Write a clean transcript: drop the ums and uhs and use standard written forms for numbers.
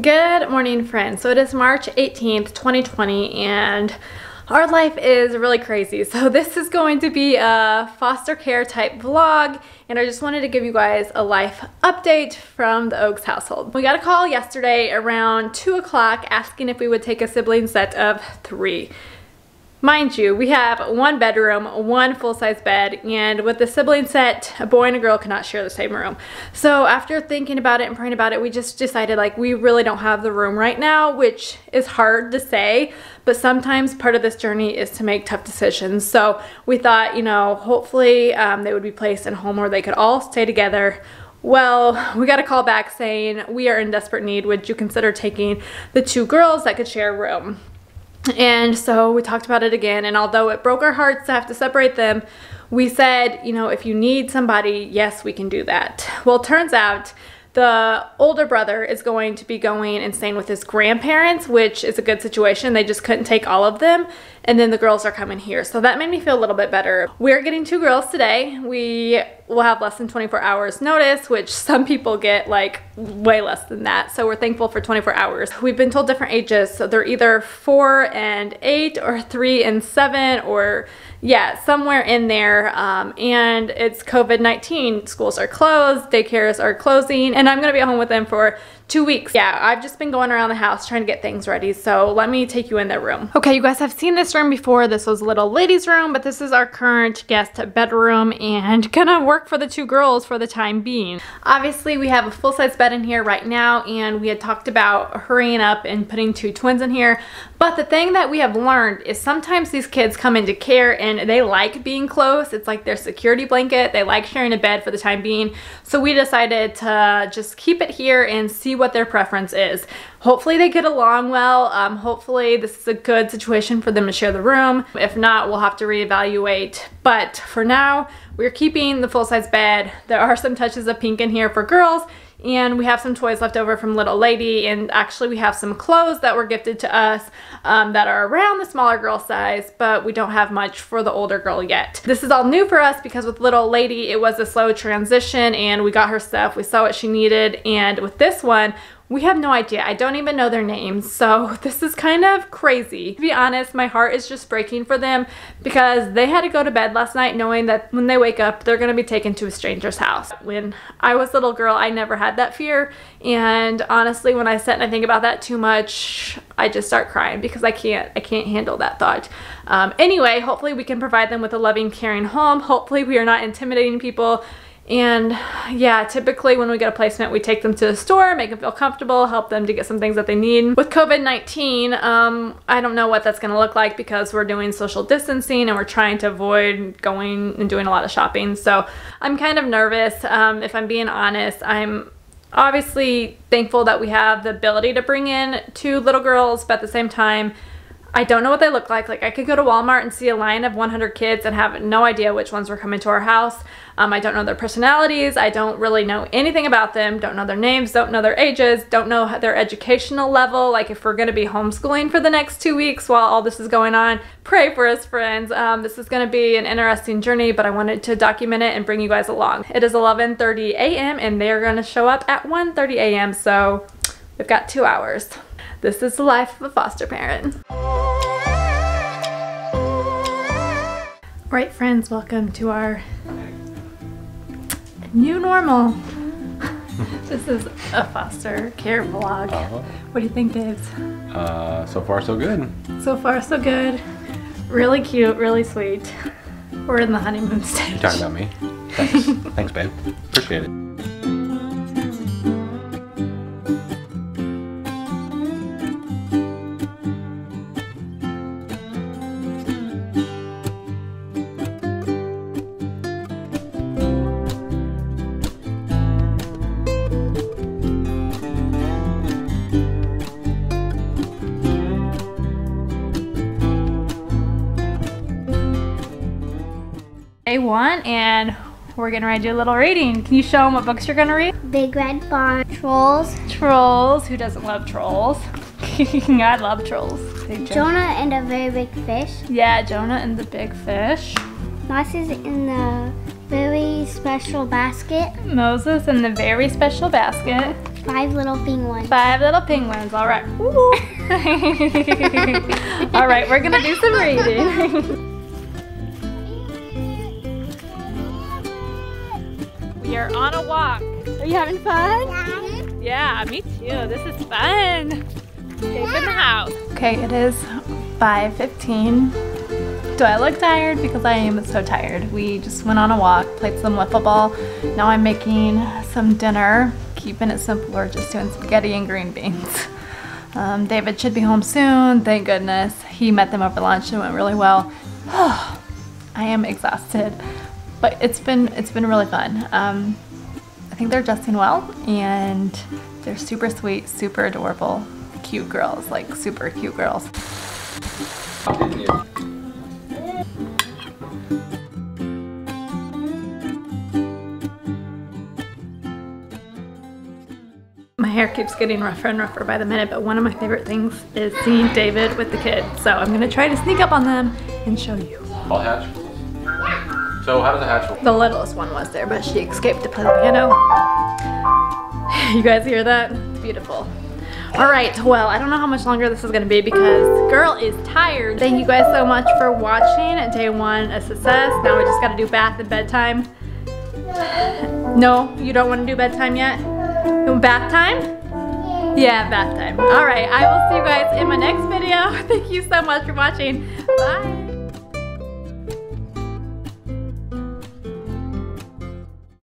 Good morning, friends. So it is March 18th, 2020, and our life is really crazy. So this is going to be a foster care type vlog, and I just wanted to give you guys a life update from the Oaks household. We got a call yesterday around 2 o'clock asking if we would take a sibling set of 3. Mind you, we have one bedroom, one full-size bed, and with the sibling set, a boy and a girl cannot share the same room. So after thinking about it and praying about it, we just decided like we really don't have the room right now, which is hard to say, but sometimes part of this journey is to make tough decisions. So we thought, you know, hopefully they would be placed in a home where they could all stay together. Well, we got a call back saying, we are in desperate need. Would you consider taking the 2 girls that could share a room? And so we talked about it again, and although it broke our hearts to have to separate them, we said, you know, if you need somebody, yes, we can do that. Well, it turns out the older brother is going to be going and staying with his grandparents, which is a good situation. They just couldn't take all of them, and then the girls are coming here. So that made me feel a little bit better. We're getting 2 girls today. We will have less than 24 hours notice, which some people get like way less than that. So we're thankful for 24 hours. We've been told different ages. So they're either 4 and 8 or 3 and 7 or yeah, somewhere in there. And it's COVID-19. Schools are closed. Daycares are closing. And I'm going to be at home with them for 2 weeks. Yeah, I've just been going around the house trying to get things ready. So let me take you in their room. Okay, you guys have seen this room before. This was little ladies' room, but this is our current guest bedroom and gonna work for the 2 girls for the time being. Obviously, we have a full-size bed in here right now, and we had talked about hurrying up and putting 2 twins in here. But the thing that we have learned is sometimes these kids come into care and they like being close. It's like their security blanket. They like sharing a bed for the time being. So we decided to just keep it here and see what their preference is. Hopefully they get along well. Hopefully this is a good situation for them to share the room. If not, we'll have to reevaluate. But for now, we're keeping the full-size bed. There are some touches of pink in here for girls, and we have some toys left over from little lady, and actually we have some clothes that were gifted to us that are around the smaller girl size, but we don't have much for the older girl yet. This is all new for us because with little lady it was a slow transition, and we got her stuff, we saw what she needed, and with this one we have no idea. I don't even know their names, so this is kind of crazy. To be honest, my heart is just breaking for them because they had to go to bed last night knowing that when they wake up, they're going to be taken to a stranger's house. When I was a little girl, I never had that fear, and honestly, when I sit and I think about that too much, I just start crying because I can't handle that thought. Anyway, hopefully we can provide them with a loving, caring home. Hopefully we are not intimidating people. And yeah, typically when we get a placement, we take them to the store, make them feel comfortable, help them to get some things that they need. With COVID-19, I don't know what that's going to look like because we're doing social distancing and we're trying to avoid going and doing a lot of shopping. So I'm kind of nervous. If I'm being honest, I'm obviously thankful that we have the ability to bring in 2 little girls, but at the same time, I don't know what they look like. Like I could go to Walmart and see a line of 100 kids and have no idea which ones were coming to our house. I don't know their personalities. I don't really know anything about them. Don't know their names, don't know their ages, don't know their educational level. Like if we're gonna be homeschooling for the next 2 weeks while all this is going on, pray for us, friends. This is gonna be an interesting journey, but I wanted to document it and bring you guys along. It is 11:30 a.m. and they're gonna show up at 1:30 a.m. so we've got 2 hours. This is the life of a foster parent. Alright friends, welcome to our new normal. This is a foster care vlog. What do you think, Dave? So far so good. So far so good. Really cute, really sweet. We're in the honeymoon stage. You're talking about me? Thanks. Thanks, babe. Appreciate it. One, and we're gonna read you a little reading. Can you show them what books you're gonna read? Big Red Barn. Trolls. Trolls. Who doesn't love trolls? I love trolls. Jonah and a Very Big Fish. Yeah, Jonah and the Big Fish. Moses in the Very Special Basket. Moses and the Very Special Basket. Five little penguins, all right. All right, we're gonna do some reading. We are on a walk. Are you having fun? Yeah, me too, this is fun. Safe in the house. Okay, it is 5:15. Do I look tired? Because I am so tired. We just went on a walk, played some wiffle ball. Now I'm making some dinner, keeping it simple. We're just doing spaghetti and green beans. David should be home soon, thank goodness. He met them over lunch, it went really well. I am exhausted, but it's been really fun. I think they're dressing well, and they're super sweet, super adorable, cute girls, like super cute girls. Hair keeps getting rougher and rougher by the minute, but one of my favorite things is seeing David with the kids. So I'm gonna try to sneak up on them and show you. All hatch. So how does a hatch work? The littlest one was there, but she escaped to play the piano. You guys hear that? It's beautiful. All right, well, I don't know how much longer this is gonna be because girl is tired. Thank you guys so much for watching. Day one, a success. Now we just gotta do bath and bedtime. No, you don't wanna do bedtime yet? Bath time? Yeah, bath time. All right, I will see you guys in my next video. Thank you so much for watching. Bye.